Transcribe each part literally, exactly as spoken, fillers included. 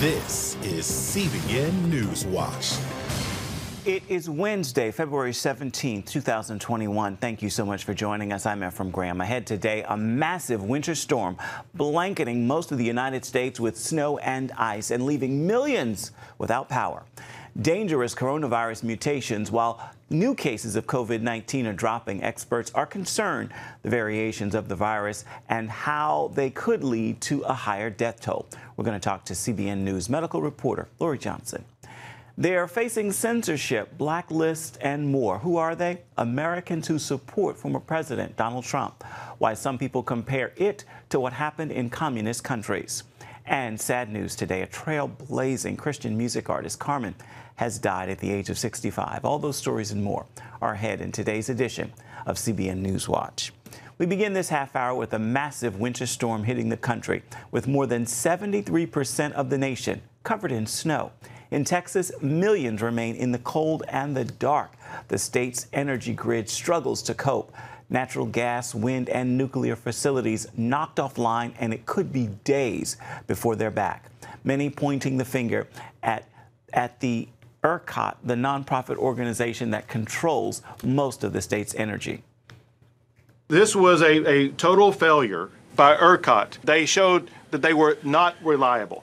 This is C B N News Watch. It is Wednesday, February seventeenth, two thousand twenty-one. Thank you so much for joining us. I'm Ephraim Graham. Ahead today, a massive winter storm blanketing most of the United States with snow and ice and leaving millions without power. Dangerous coronavirus mutations, while new cases of COVID nineteen are dropping, experts are concerned the variations of the virus and how they could lead to a higher death toll. We're going to talk to C B N News medical reporter Lorie Johnson. They are facing censorship, blacklists, and more. Who are they? Americans who support former President Donald Trump. Why some people compare it to what happened in communist countries. And sad news today, a trailblazing Christian music artist, Carmen, has died at the age of sixty-five. All those stories and more are ahead in today's edition of C B N News Watch. We begin this half hour with a massive winter storm hitting the country, with more than seventy-three percent of the nation covered in snow. In Texas, millions remain in the cold and the dark. The state's energy grid struggles to cope. Natural gas, wind, and nuclear facilities knocked offline, and it could be days before they're back. Many pointing the finger at, at the ERCOT, the nonprofit organization that controls most of the state's energy. This was a, a total failure by ERCOT. They showed that they were not reliable.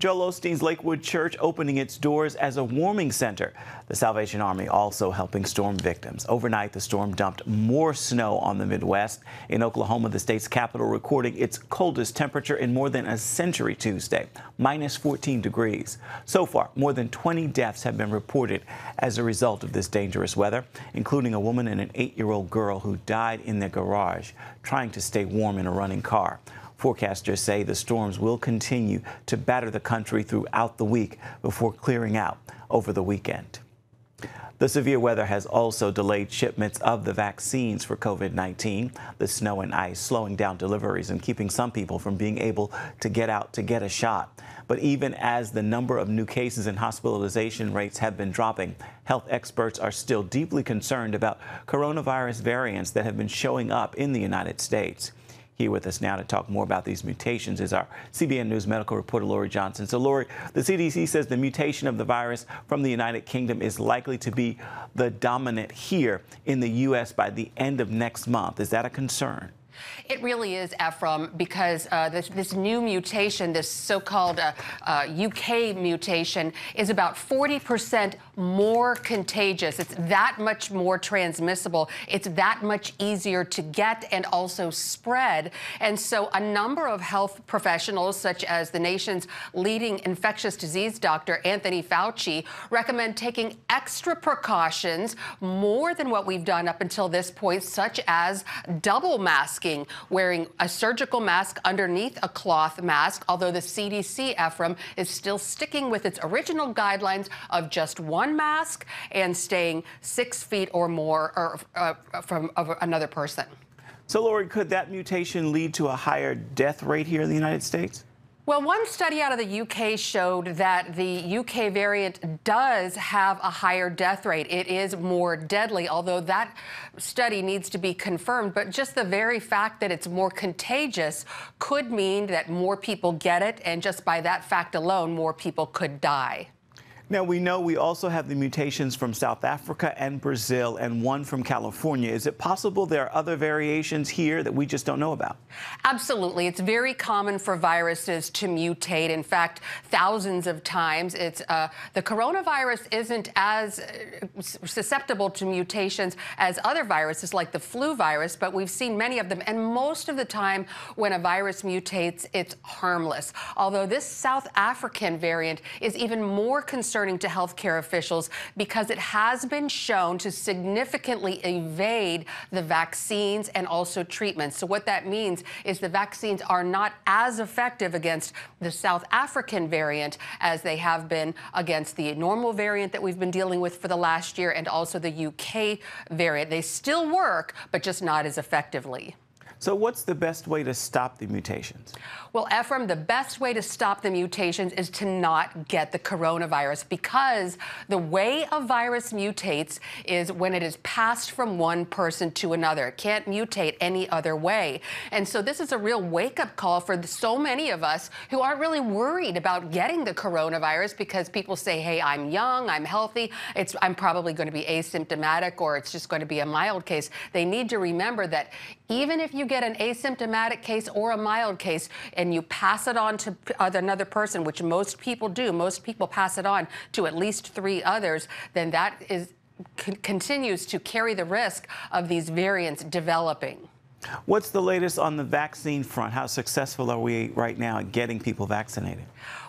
Joel Osteen's Lakewood Church opening its doors as a warming center. The Salvation Army also helping storm victims. Overnight, the storm dumped more snow on the Midwest. In Oklahoma, the state's capital recording its coldest temperature in more than a century Tuesday, minus fourteen degrees. So far, more than twenty deaths have been reported as a result of this dangerous weather, including a woman and an eight-year-old girl who died in their garage trying to stay warm in a running car. Forecasters say the storms will continue to batter the country throughout the week before clearing out over the weekend. The severe weather has also delayed shipments of the vaccines for COVID nineteen, the snow and ice slowing down deliveries and keeping some people from being able to get out to get a shot. But even as the number of new cases and hospitalization rates have been dropping, health experts are still deeply concerned about coronavirus variants that have been showing up in the United States. Here with us now to talk more about these mutations is our C B N News medical reporter, Lorie Johnson. So, Lorie, the C D C says the mutation of the virus from the United Kingdom is likely to be the dominant here in the U S by the end of next month. Is that a concern? It really is, Ephraim, because uh, this, this new mutation, this so-called uh, uh, U K mutation, is about forty percent more contagious. It's that much more transmissible. It's that much easier to get and also spread. And so a number of health professionals, such as the nation's leading infectious disease doctor, Anthony Fauci, recommend taking extra precautions, more than what we've done up until this point, such as double masking. Wearing a surgical mask underneath a cloth mask, although the C D C, Ephraim, is still sticking with its original guidelines of just one mask and staying six feet or more or, uh, from of another person. So, Lorie, could that mutation lead to a higher death rate here in the United States? Well, one study out of the U K showed that the U K variant does have a higher death rate. It is more deadly, although that study needs to be confirmed. But just the very fact that it's more contagious could mean that more people get it, and just by that fact alone, more people could die. Now, we know we also have the mutations from South Africa and Brazil and one from California. Is it possible there are other variations here that we just don't know about? Absolutely. It's very common for viruses to mutate. In fact, thousands of times. It's uh, the coronavirus isn't as susceptible to mutations as other viruses like the flu virus, but we've seen many of them. And most of the time when a virus mutates, it's harmless. Although this South African variant is even more concerning concerning to healthcare officials because it has been shown to significantly evade the vaccines and also treatments. So what that means is the vaccines are not as effective against the South African variant as they have been against the normal variant that we've been dealing with for the last year and also the U K variant. They still work, but just not as effectively. So what's the best way to stop the mutations? Well, Ephraim, the best way to stop the mutations is to not get the coronavirus, because the way a virus mutates is when it is passed from one person to another. It can't mutate any other way. And so this is a real wake-up call for so many of us who aren't really worried about getting the coronavirus, because people say, hey, I'm young, I'm healthy, it's, I'm probably going to be asymptomatic, or it's just going to be a mild case. They need to remember that even if you get an asymptomatic case or a mild case and you pass it on to another person, which most people do, most people pass it on to at least three others, then that is c- continues to carry the risk of these variants developing. What's the latest on the vaccine front? How successful are we right now at getting people vaccinated?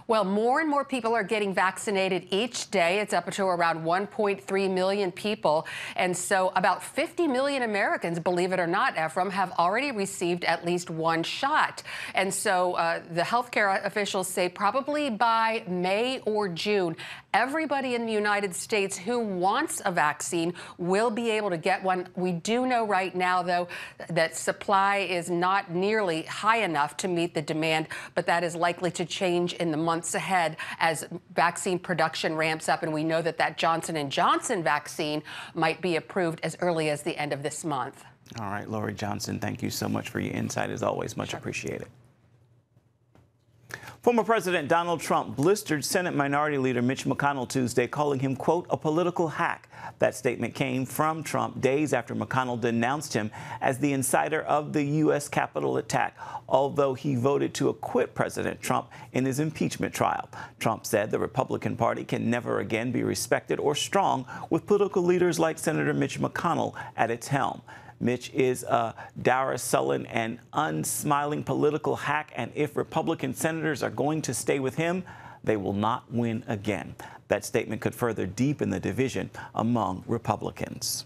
Well, more and more people are getting vaccinated each day. It's up to around one point three million people. And so about fifty million Americans, believe it or not, Ephraim, have already received at least one shot. And so uh, the healthcare officials say probably by May or June, everybody in the United States who wants a vaccine will be able to get one. We do know right now, though, that supply is not nearly high enough to meet the demand, but that is likely to change in the months ahead as vaccine production ramps up, and we know that that Johnson and Johnson vaccine might be approved as early as the end of this month. All right, Lorie Johnson, thank you so much for your insight. As always, much sure. appreciated. Former President Donald Trump blistered Senate Minority Leader Mitch McConnell Tuesday, calling him, quote, a political hack. That statement came from Trump days after McConnell denounced him as the inciter of the U S Capitol attack, although he voted to acquit President Trump in his impeachment trial. Trump said the Republican Party can never again be respected or strong with political leaders like Senator Mitch McConnell at its helm. Mitch is a dour, sullen, and unsmiling political hack, and if Republican senators are going to stay with him, they will not win again. That statement could further deepen the division among Republicans.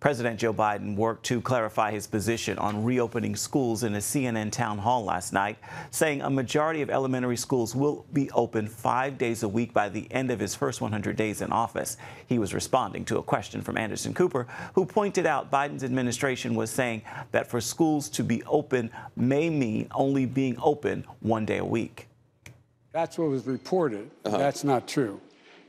President Joe Biden worked to clarify his position on reopening schools in a C N N town hall last night, saying a majority of elementary schools will be open five days a week by the end of his first one hundred days in office. He was responding to a question from Anderson Cooper, who pointed out Biden's administration was saying that for schools to be open may mean only being open one day a week. That's what was reported. Uh-huh. That's not true.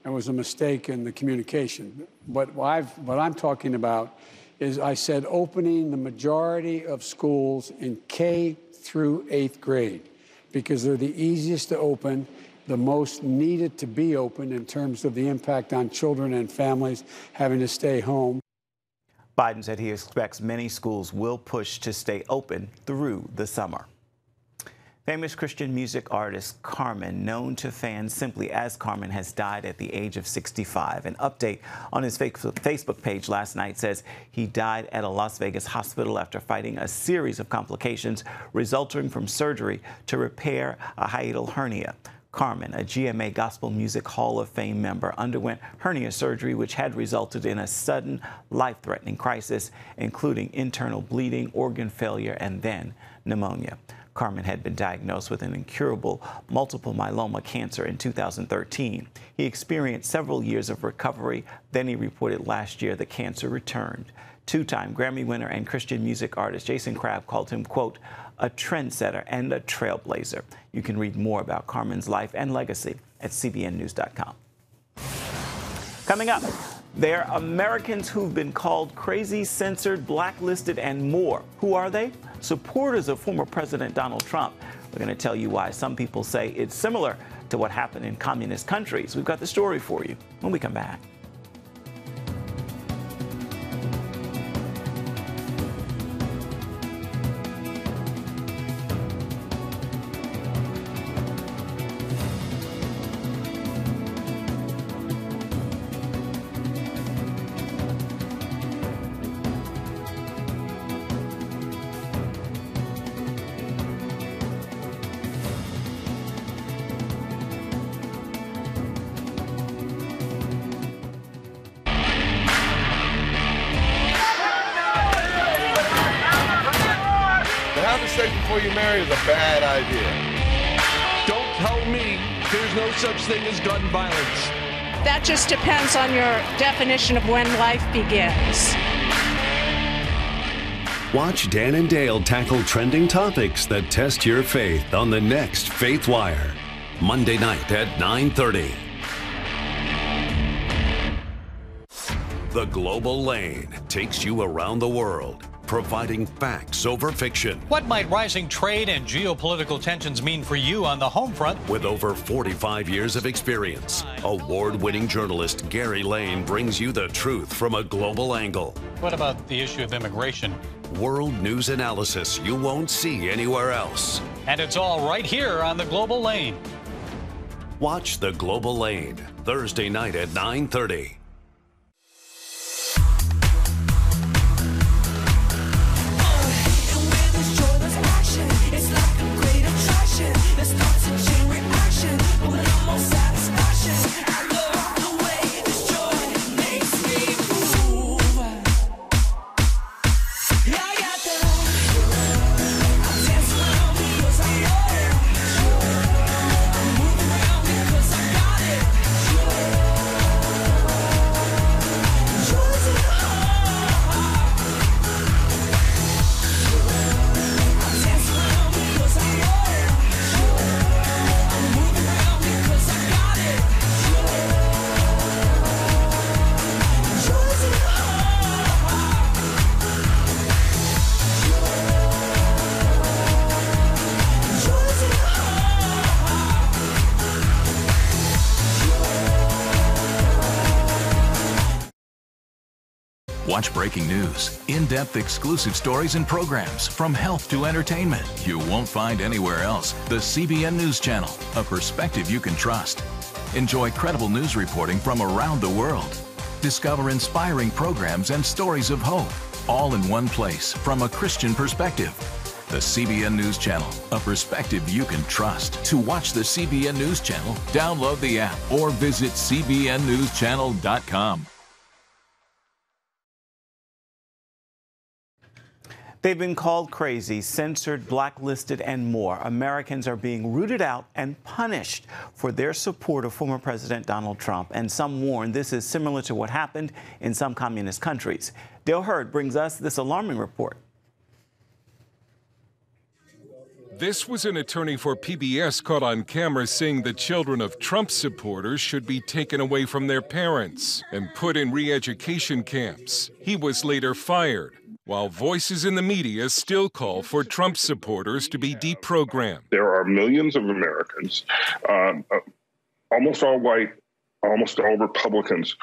It was a mistake in the communication. But what, I've, what I'm talking about is I said opening the majority of schools in K through eighth grade because they're the easiest to open, the most needed to be open in terms of the impact on children and families having to stay home. Biden said he expects many schools will push to stay open through the summer. Famous Christian music artist Carmen, known to fans simply as Carmen, has died at the age of sixty-five. An update on his Facebook page last night says he died at a Las Vegas hospital after fighting a series of complications resulting from surgery to repair a hiatal hernia. Carmen, a G M A Gospel Music Hall of Fame member, underwent hernia surgery, which had resulted in a sudden life-threatening crisis, including internal bleeding, organ failure, and then pneumonia. Carmen had been diagnosed with an incurable multiple myeloma cancer in two thousand thirteen. He experienced several years of recovery. Then he reported last year the cancer returned. Two-time Grammy winner and Christian music artist Jason Crabb called him, quote, a trendsetter and a trailblazer. You can read more about Carmen's life and legacy at C B N news dot com. Coming up, there are Americans who've been called crazy, censored, blacklisted, and more. Who are they? Supporters of former President Donald Trump. We're going to tell you why some people say it's similar to what happened in communist countries. We've got the story for you when we come back. Just depends on your definition of when life begins. Watch Dan and Dale tackle trending topics that test your faith on the next Faith Wire, Monday night at nine thirty. The Global Lane takes you around the world, providing facts over fiction. What might rising trade and geopolitical tensions mean for you on the home front? With over forty-five years of experience, award-winning journalist Gary Lane brings you the truth from a global angle. What about the issue of immigration? World news analysis you won't see anywhere else. And it's all right here on the Global Lane. Watch the Global Lane, Thursday night at nine thirty. Watch breaking news, in-depth exclusive stories and programs from health to entertainment. You won't find anywhere else. The C B N News Channel, a perspective you can trust. Enjoy credible news reporting from around the world. Discover inspiring programs and stories of hope, all in one place from a Christian perspective. The C B N News Channel, a perspective you can trust. To watch the C B N News Channel, download the app or visit C B N news channel dot com. They've been called crazy, censored, blacklisted, and more. Americans are being rooted out and punished for their support of former President Donald Trump. And some warn this is similar to what happened in some communist countries. Dale Hurd brings us this alarming report. This was an attorney for P B S caught on camera saying the children of Trump supporters should be taken away from their parents and put in re-education camps. He was later fired, while voices in the media still call for Trump supporters to be deprogrammed. There are millions of Americans, um, almost all white, almost all Republicans,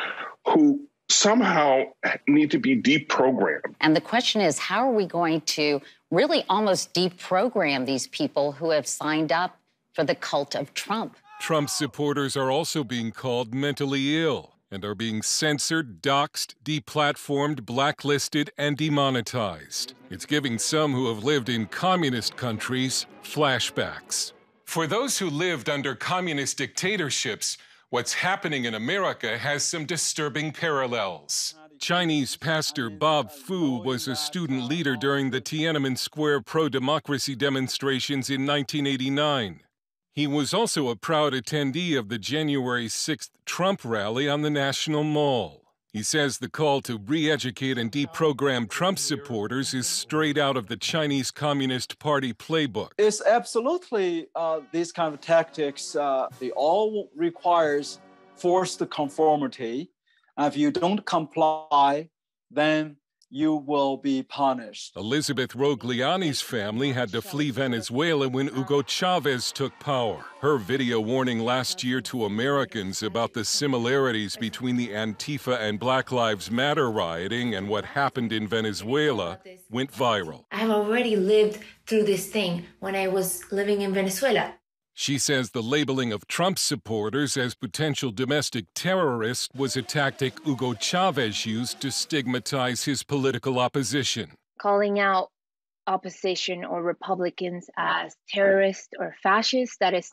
who somehow need to be deprogrammed. And the question is, how are we going to really almost deprogram these people who have signed up for the cult of Trump? Trump supporters are also being called mentally ill and are being censored, doxxed, deplatformed, blacklisted, and demonetized. It's giving some who have lived in communist countries flashbacks. For those who lived under communist dictatorships, what's happening in America has some disturbing parallels. Chinese pastor Bob Fu was a student leader during the Tiananmen Square pro-democracy demonstrations in nineteen eighty-nine. He was also a proud attendee of the January sixth Trump rally on the National Mall. He says the call to re-educate and deprogram Trump supporters is straight out of the Chinese Communist Party playbook. It's absolutely uh, these kind of tactics. Uh, they all requires forced conformity. Uh, if you don't comply, then you will be punished. Elizabeth Rogliani's family had to flee Venezuela when Hugo Chavez took power. Her video warning last year to Americans about the similarities between the Antifa and Black Lives Matter rioting and what happened in Venezuela went viral. I've already lived through this thing when I was living in Venezuela. She says the labeling of Trump supporters as potential domestic terrorists was a tactic Hugo Chavez used to stigmatize his political opposition. Calling out opposition or Republicans as terrorists or fascists, that is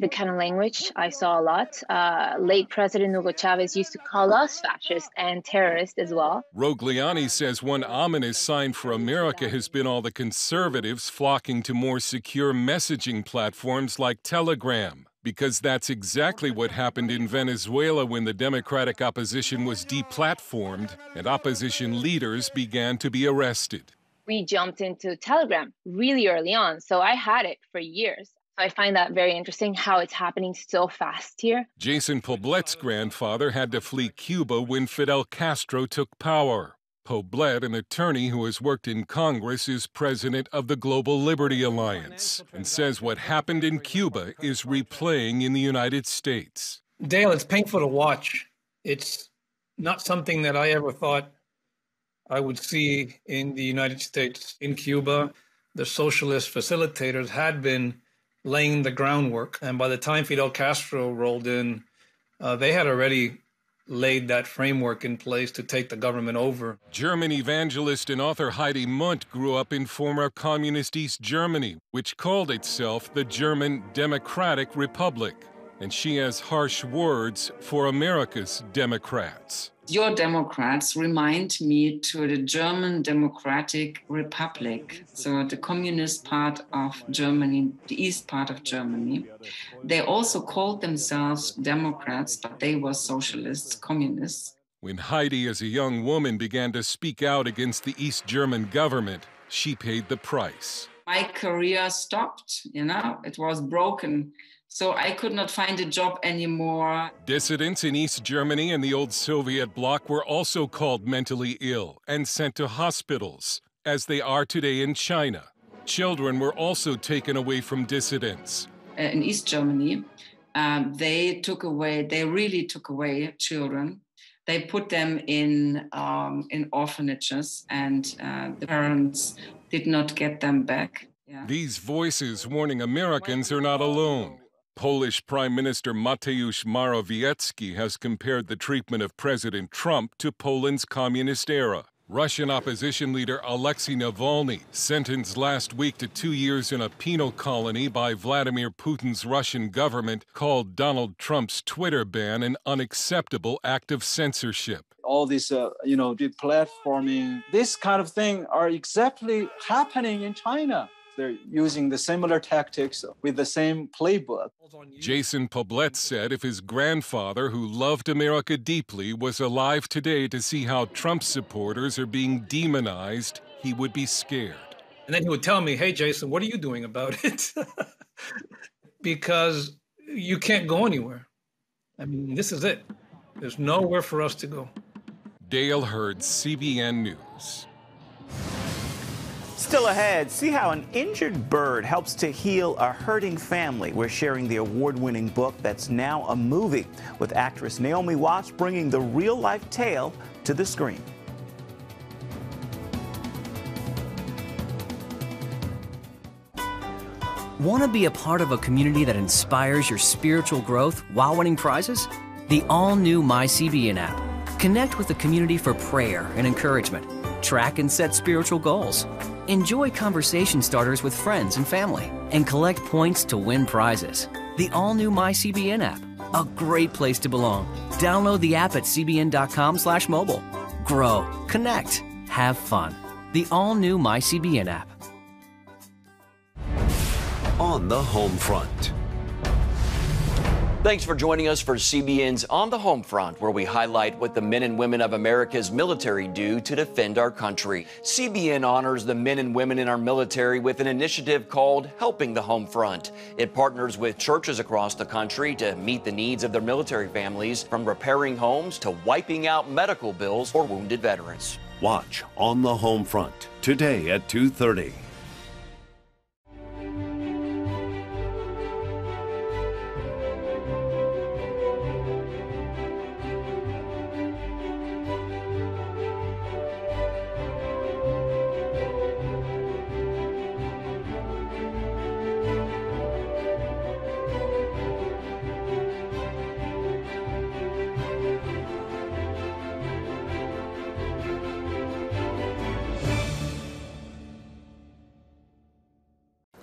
the kind of language I saw a lot. Uh, late President Hugo Chavez used to call us fascists and terrorists as well. Rogliani says one ominous sign for America has been all the conservatives flocking to more secure messaging platforms like Telegram, because that's exactly what happened in Venezuela when the Democratic opposition was deplatformed and opposition leaders began to be arrested. we jumped into Telegram really early on. So I had it for years. So I find that very interesting how it's happening so fast here. Jason Poblete's grandfather had to flee Cuba when Fidel Castro took power. Poblete, an attorney who has worked in Congress, is president of the Global Liberty Alliance and says what happened in Cuba is replaying in the United States. Dale, it's painful to watch. It's not something that I ever thought I would see in the United States. In Cuba, the socialist facilitators had been laying the groundwork. And by the time Fidel Castro rolled in, uh, they had already laid that framework in place to take the government over. German evangelist and author Heidi Munt grew up in former communist East Germany, which called itself the German Democratic Republic. And she has harsh words for America's Democrats. Your Democrats remind me to the German Democratic Republic, so the communist part of Germany, the east part of Germany. They also called themselves Democrats, but they were socialists, communists. When Heidi, as a young woman, began to speak out against the East German government, she paid the price. My career stopped, you know, it was broken. So I could not find a job anymore. Dissidents in East Germany and the old Soviet bloc were also called mentally ill and sent to hospitals, as they are today in China. Children were also taken away from dissidents. In East Germany, um, they took away, they really took away children. They put them in, um, in orphanages, and uh, the parents did not get them back. Yeah. These voices warning Americans are not alone. Polish Prime Minister Mateusz Morawiecki has compared the treatment of President Trump to Poland's communist era. Russian opposition leader Alexei Navalny, sentenced last week to two years in a penal colony by Vladimir Putin's Russian government, called Donald Trump's Twitter ban an unacceptable act of censorship. All this, uh, you know, deplatforming, this kind of thing are exactly happening in China. They're using the similar tactics with the same playbook. Jason Poblete said if his grandfather, who loved America deeply, was alive today to see how Trump supporters are being demonized, he would be scared. And then he would tell me, hey, Jason, what are you doing about it? Because you can't go anywhere. I mean, this is it. There's nowhere for us to go. Dale Hurd, C B N News. Still ahead, see how an injured bird helps to heal a hurting family. We're sharing the award-winning book that's now a movie, with actress Naomi Watts bringing the real-life tale to the screen. Want to be a part of a community that inspires your spiritual growth while winning prizes? The all-new My C B N app. Connect with the community for prayer and encouragement. Track and set spiritual goals. Enjoy conversation starters with friends and family, and collect points to win prizes. The all-new My C B N app, a great place to belong. Download the app at C B N dot com slash mobile. Grow, connect, have fun. The all-new My C B N app. On the Home Front. Thanks for joining us for C B N's On the Home Front, where we highlight what the men and women of America's military do to defend our country. C B N honors the men and women in our military with an initiative called Helping the Home Front. It partners with churches across the country to meet the needs of their military families, from repairing homes to wiping out medical bills for wounded veterans. Watch On the Home Front today at two thirty.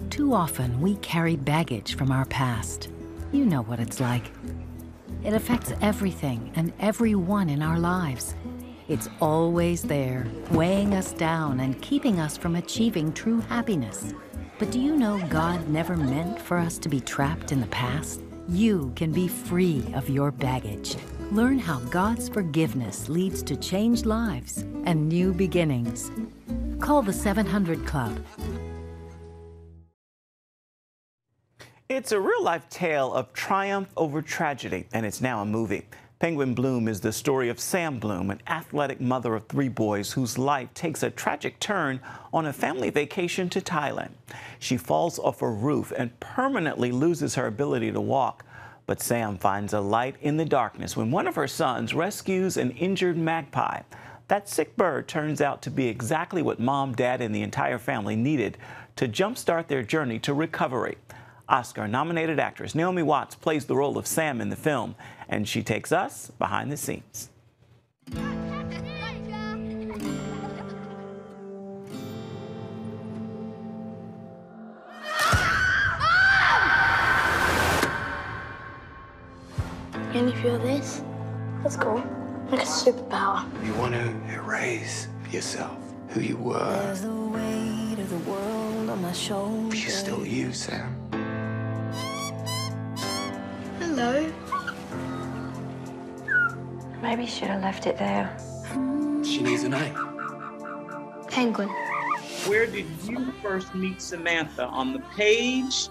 Too often, we carry baggage from our past. You know what it's like. It affects everything and everyone in our lives. It's always there, weighing us down and keeping us from achieving true happiness. But do you know God never meant for us to be trapped in the past? You can be free of your baggage. Learn how God's forgiveness leads to changed lives and new beginnings. Call the seven hundred Club. It's a real-life tale of triumph over tragedy, and it's now a movie. Penguin Bloom is the story of Sam Bloom, an athletic mother of three boys whose life takes a tragic turn on a family vacation to Thailand. She falls off a roof and permanently loses her ability to walk. But Sam finds a light in the darkness when one of her sons rescues an injured magpie. That sick bird turns out to be exactly what mom, dad, and the entire family needed to jumpstart their journey to recovery. Oscar-nominated actress Naomi Watts plays the role of Sam in the film, and she takes us behind the scenes. Can you feel this? That's cool. Like a superpower. You want to erase yourself, who you were. There's the weight of the world on my shoulders. But you're still you, Sam. Hello. Maybe should have left it there. She needs a name. Penguin. Where did you first meet Samantha? On the page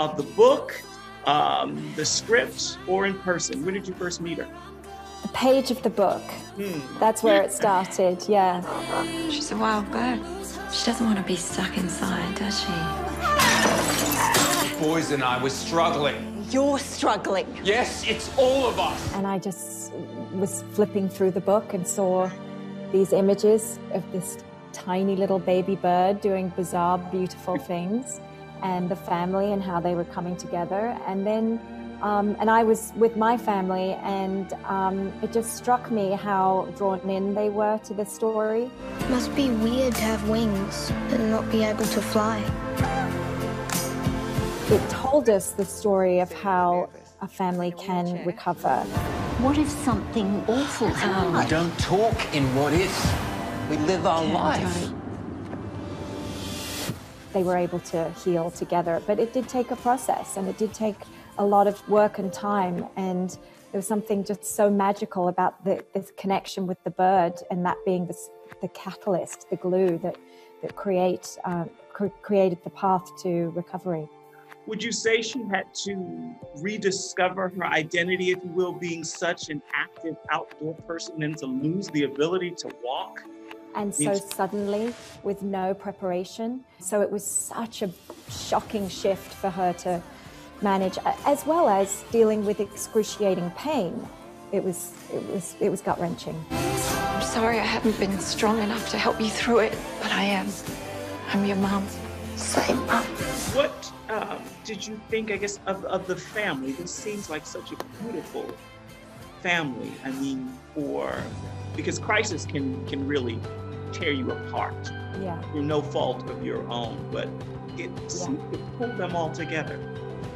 of the book, um, the script, or in person? Where did you first meet her? The page of the book. Hmm. That's where it started, yeah. She's a wild bird. She doesn't want to be stuck inside, does she? The boys and I were struggling. You're struggling. Yes, it's all of us. And I just was flipping through the book and saw these images of this tiny little baby bird doing bizarre, beautiful things, and the family and how they were coming together. And then, um, and I was with my family, and um, it just struck me how drawn in they were to the story. It must be weird to have wings and not be able to fly. It told us the story of how a family can recover. What if something awful happened? I don't talk in what ifs. We live our life. They were able to heal together, but it did take a process, and it did take a lot of work and time. And there was something just so magical about the, this connection with the bird, and that being the, the catalyst, the glue that that create uh, cr created the path to recovery. Would you say she had to rediscover her identity, if you will, being such an active outdoor person, and to lose the ability to walk? And so suddenly, with no preparation. So it was such a shocking shift for her to manage, as well as dealing with excruciating pain. It was, it was, it was gut-wrenching. I'm sorry I haven't been strong enough to help you through it, but I am. I'm your mom. Same mom. What? Um, did you think, I guess, of, of the family? This seems like such a beautiful family. I mean, for, because crisis can, can really tear you apart. Yeah. Through no fault of your own, but it seemed yeah. to pull them all together.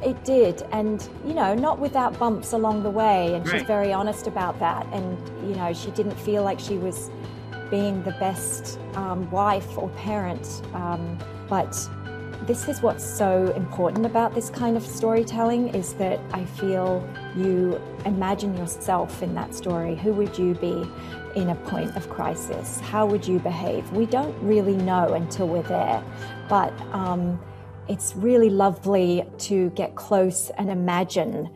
It did, and, you know, not without bumps along the way, and right. she's very honest about that, and, you know, she didn't feel like she was being the best um, wife or parent, um, but this is what's so important about this kind of storytelling, is that I feel you imagine yourself in that story. Who would you be in a point of crisis? How would you behave? We don't really know until we're there, but um, it's really lovely to get close and imagine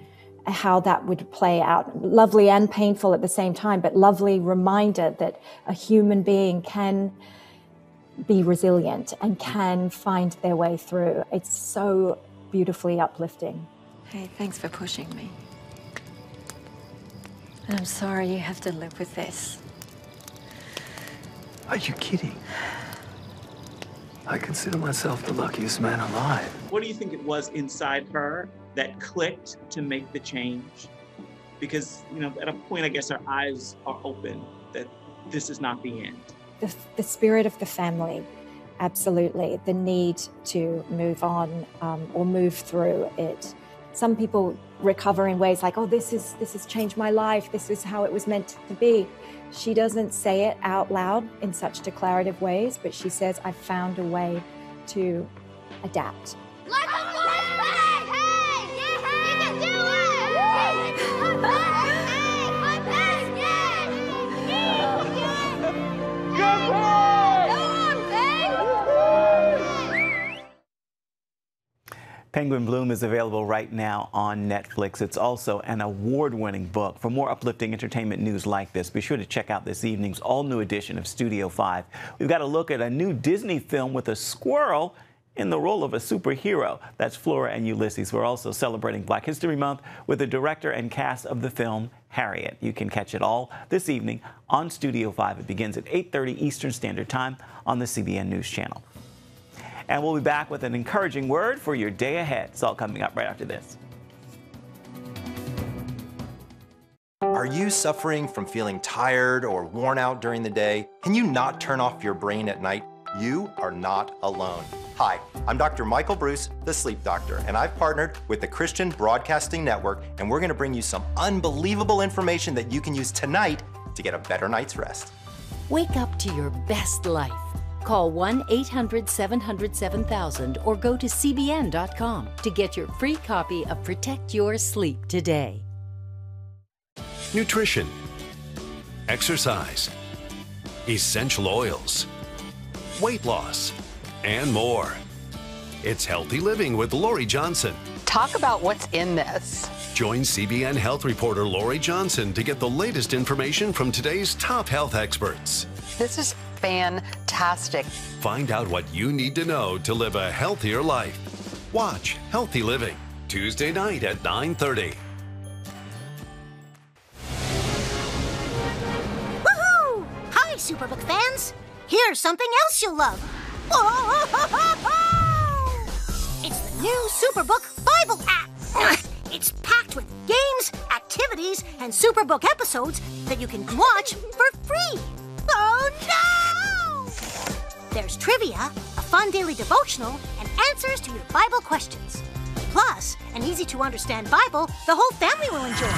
how that would play out. Lovely and painful at the same time, but lovely reminder that a human being can be resilient and can find their way through. It's so beautifully uplifting. Hey, thanks for pushing me. And I'm sorry you have to live with this. Are you kidding? I consider myself the luckiest man alive. What do you think it was inside her that clicked to make the change? Because, you know, at a point, I guess our eyes are open that this is not the end. The, the spirit of the family, absolutely. The need to move on um, or move through it. Some people recover in ways like, oh, this is this has changed my life. This is how it was meant to be. She doesn't say it out loud in such declarative ways, but she says, I found a way to adapt. Like a boyfriend! Hey, yeah, hey, you can do it! Hey, I'm back! Hey, I'm back! Come on, babe! Penguin Bloom is available right now on Netflix. It's also an award-winning book. For more uplifting entertainment news like this, be sure to check out this evening's all-new edition of Studio five. We've got a look at a new Disney film with a squirrel in the role of a superhero. That's Flora and Ulysses. We're also celebrating Black History Month with the director and cast of the film Harriet. You can catch it all this evening on Studio five. It begins at eight thirty Eastern Standard Time on the C B N News Channel. And we'll be back with an encouraging word for your day ahead. It's all coming up right after this. Are you suffering from feeling tired or worn out during the day? Can you not turn off your brain at night? You are not alone. Hi, I'm Doctor Michael Bruce, the sleep doctor, and I've partnered with the Christian Broadcasting Network, and we're gonna bring you some unbelievable information that you can use tonight to get a better night's rest. Wake up to your best life. Call one eight hundred seven hundred seven thousand or go to C B N dot com to get your free copy of Protect Your Sleep today. Nutrition, exercise, essential oils, weight loss, and more. It's Healthy Living with Lorie Johnson. Talk about what's in this. Join C B N health reporter Lorie Johnson to get the latest information from today's top health experts. This is fantastic. Find out what you need to know to live a healthier life. Watch Healthy Living, Tuesday night at nine thirty. Woohoo! Hi, Superbook fans. Here's something else you'll love. Whoa! It's the new Superbook Bible app. It's packed with games, activities, and Superbook episodes that you can watch for free. Oh, no! There's trivia, a fun daily devotional, and answers to your Bible questions. Plus, an easy-to-understand Bible the whole family will enjoy.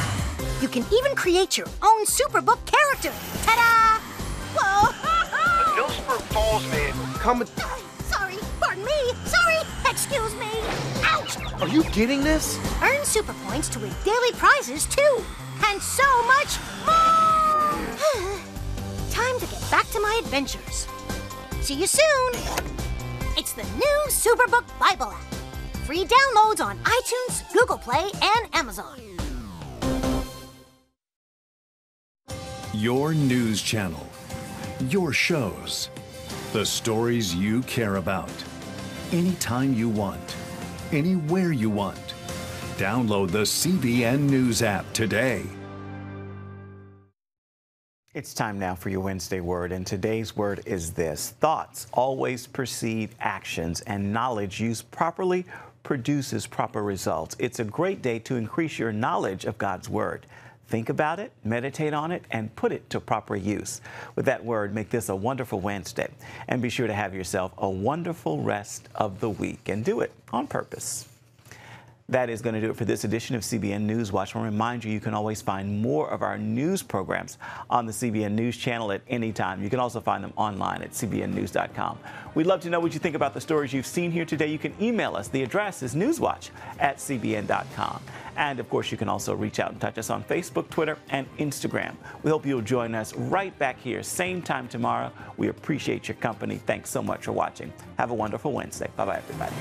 You can even create your own Superbook character. Ta-da! Whoa! Millsburg Falls, man. Come. Sorry, pardon me. Sorry, excuse me. Ouch! Are you getting this? Earn super points to win daily prizes too, and so much more. Time to get back to my adventures. See you soon. It's the new Superbook Bible app. Free downloads on iTunes, Google Play, and Amazon. Your news channel. Your shows, the stories you care about, anytime you want, anywhere you want. Download the C B N News app today. It's time now for your Wednesday word, and today's word is this. Thoughts always precede actions, and knowledge used properly produces proper results. It's a great day to increase your knowledge of God's word. Think about it, meditate on it, and put it to proper use. With that word, make this a wonderful Wednesday. And be sure to have yourself a wonderful rest of the week, and do it on purpose. That is going to do it for this edition of C B N News Watch. I want to remind you, you can always find more of our news programs on the C B N News channel at any time. You can also find them online at C B N news dot com. We'd love to know what you think about the stories you've seen here today. You can email us. The address is newswatch at C B N dot com. And, of course, you can also reach out and touch us on Facebook, Twitter, and Instagram. We hope you'll join us right back here, same time tomorrow. We appreciate your company. Thanks so much for watching. Have a wonderful Wednesday. Bye-bye, everybody.